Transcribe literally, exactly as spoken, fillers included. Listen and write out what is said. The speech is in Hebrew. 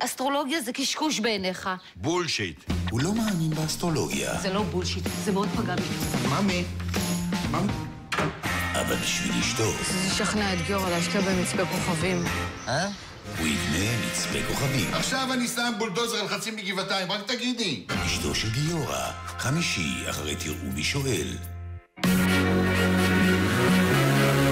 אסטרולוגיה זה קשקוש בעיניך. בולשיט. הוא לא מאמין באסטרולוגיה. זה לא בולשיט, זה מאוד פגע בי. מאמי. מאמי. אבל בשביל אשתו. זה שכנע את גיורא להשקיע במצפה כוכבים. אה? הוא יבנה מצפה כוכבים. עכשיו אני שם בולדוזר על חצי מגבעתיים, רק תגידי. אשתו של גיורא, חמישי אחרי תראו מי שואל.